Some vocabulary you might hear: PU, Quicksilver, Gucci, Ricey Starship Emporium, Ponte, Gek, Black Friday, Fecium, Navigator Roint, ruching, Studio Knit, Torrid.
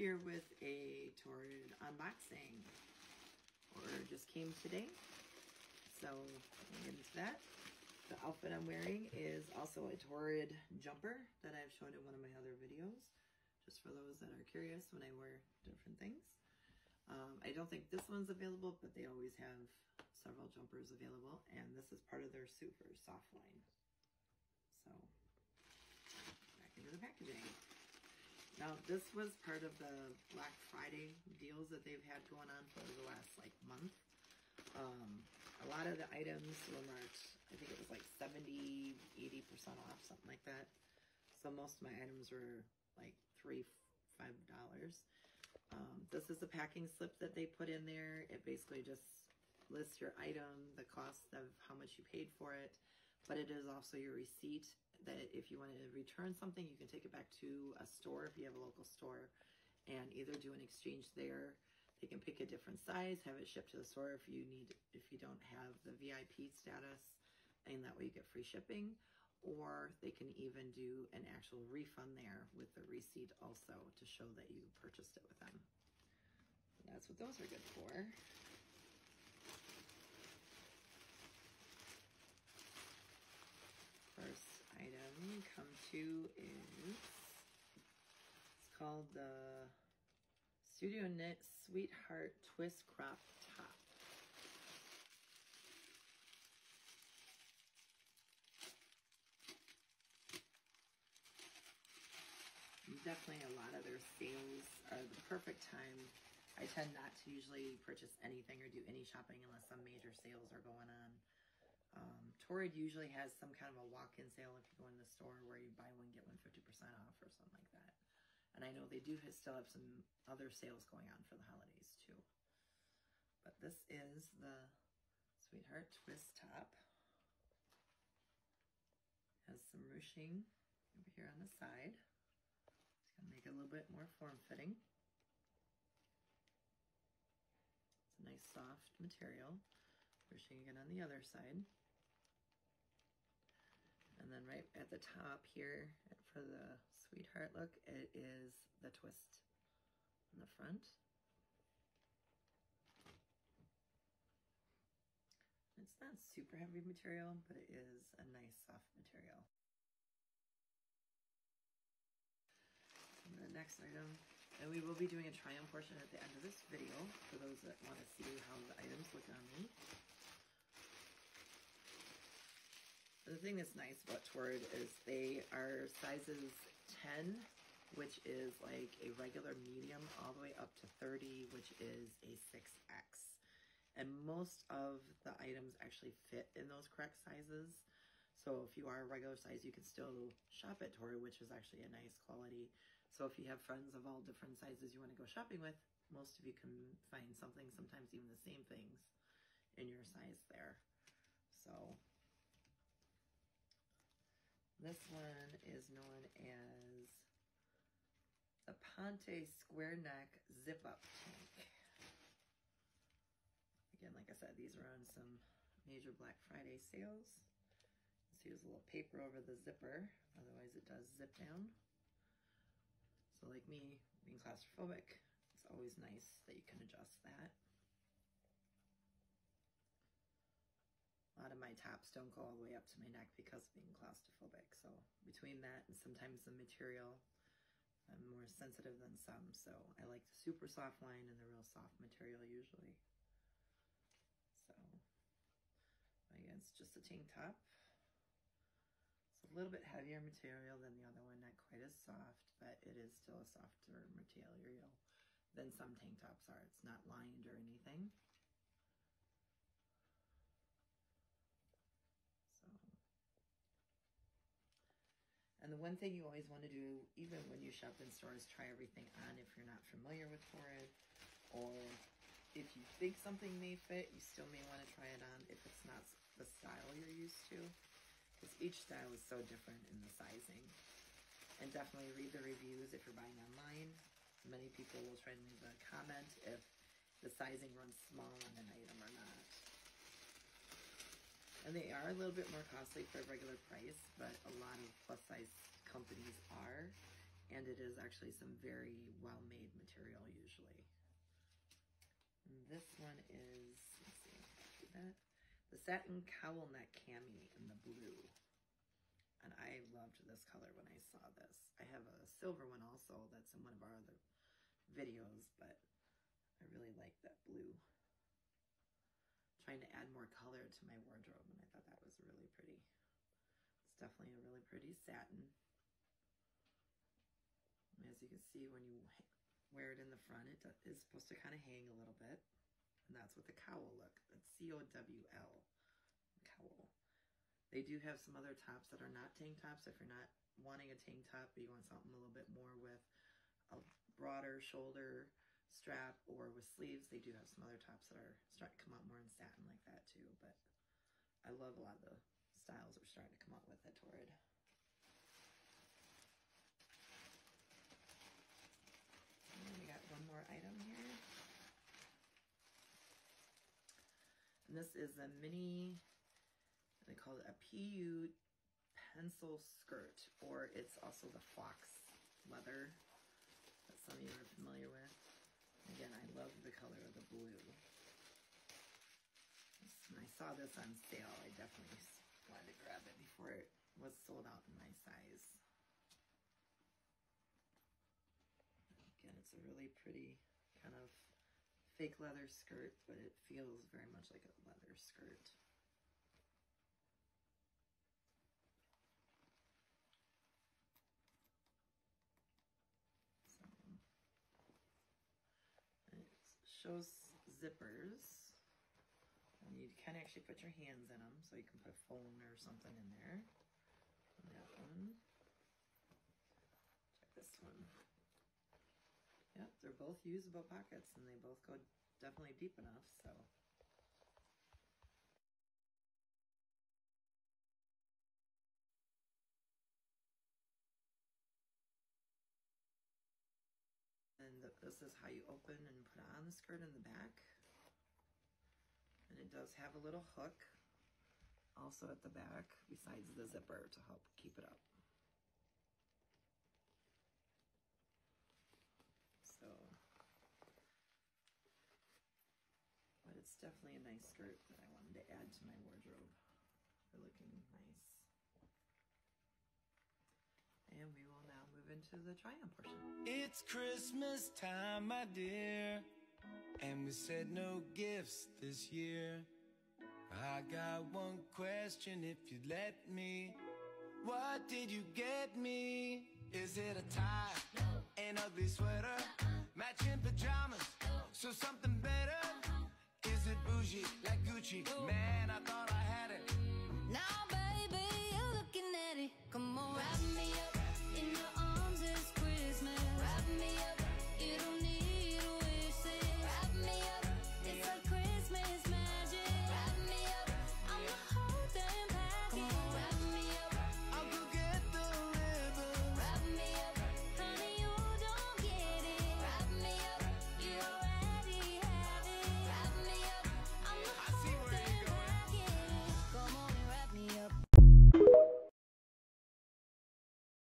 here with a Torrid unboxing. Order just came today, so I'm getting to that. The outfit I'm wearing is also a Torrid jumper that I've shown in one of my other videos, just for those that are curious when I wear different things. I don't think this one's available, but they always have several jumpers available, and this is part of their super soft line. So, back into the packaging. Now, this was part of the Black Friday deals that they've had going on for the last, like, month. A lot of the items were marked, I think it was like 70, 80% off, something like that. So most of my items were like $5. This is a packing slip that they put in there. It basically just lists your item, the cost of how much you paid for it, but it is also your receipt that if you want to return something, you can take it back to a store if you have a local store and either do an exchange there. They can pick a different size, have it shipped to the store if you don't have the VIP status, and that way you get free shipping. Or they can even do an actual refund there with the receipt also to show that you purchased it with them. And that's what those are good for. First item come to is, it's called the Studio Knit Sweetheart Twist Crop Top. Definitely a lot of their sales are the perfect time. I tend not to usually purchase anything or do any shopping unless some major sales are going on. Torrid usually has some kind of a walk-in sale if you go in the store where you buy one, get one 50% off or something like that. And I know they do still have some other sales going on for the holidays, too. But this is the Sweetheart Twist Top. It has some ruching over here on the side. It's going to make it a little bit more form-fitting. It's a nice soft material. Ruching again on the other side. And then right at the top here for the sweetheart look, it is the twist in the front. It's not super heavy material, but it is a nice soft material. And the next item, and we will be doing a try-on portion at the end of this video for those that want to see how the items look on me. The thing that's nice about Torrid is they are sizes 10, which is like a regular medium, all the way up to 30, which is a 6X. And most of the items actually fit in those correct sizes. So if you are a regular size, you can still shop at Torrid, which is actually a nice quality. So if you have friends of all different sizes you want to go shopping with, most of you can find something, sometimes even the same things, in your size there. So this one is known as the Ponte Square Neck Zip Up Tank. Again, like I said, these are on some major Black Friday sales. See, there's a little paper over the zipper, otherwise it does zip down. So like me, being claustrophobic, it's always nice that you can adjust that. A lot of my tops don't go all the way up to my neck because of being claustrophobic. So between that and sometimes the material, I'm more sensitive than some. So I like the super soft line and the real soft material usually. So I guess just a tank top. It's a little bit heavier material than the other one, not quite as soft, but it is still a softer material than some tank tops are. It's not lined or anything. And the one thing you always want to do, even when you shop in stores, try everything on if you're not familiar with Torrid. Or if you think something may fit, you still may want to try it on if it's not the style you're used to. Because each style is so different in the sizing. And definitely read the reviews if you're buying online. Many people will try and leave a comment if the sizing runs small on an item or not. And they are a little bit more costly for a regular price, but a lot of plus size companies are. And it is actually some very well-made material usually. And this one is, let's see, that, the satin cowl neck cami in the blue. And I loved this color when I saw this. I have a silver one also that's in one of our other videos, but I really like that blue. I'm trying to add more color to my wardrobe, and I thought that was really pretty. It's definitely a really pretty satin. As you can see, when you wear it in the front, it is supposed to kind of hang a little bit. And that's what the cowl look. That's C-O-W-L, cowl. They do have some other tops that are not tank tops. If you're not wanting a tank top, but you want something a little bit more with a broader shoulder strap or with sleeves, they do have some other tops that are starting to come out more in satin like that too. But I love a lot of the styles that are starting to come out with at Torrid. We got one more item here. And this is a mini, they call it a PU pencil skirt, or it's also the fox leather that some of you are familiar with. Again, I love the color of the blue. When I saw this on sale, I definitely wanted to grab it before it was sold out in my size. Again, it's a really pretty kind of fake leather skirt, but it feels very much like a leather skirt. So, it shows zippers, and you can actually put your hands in them, so you can put a phone or something in there. And that one. Check this one. Yep, they're both usable pockets, and they both go definitely deep enough, so. And this is how you open and put on the skirt in the back. And it does have a little hook also at the back, besides the zipper to help keep it up. So, but it's definitely a nice skirt that I wanted to add to my wardrobe for looking nice. And we will now move into the try-on portion. It's Christmas time, my dear, and we said no gifts this year. I got one question, if you'd let me. What did you get me? Is it a tie? No. An ugly sweater? Matching pajamas, so something better. Is it bougie like Gucci? Man, I thought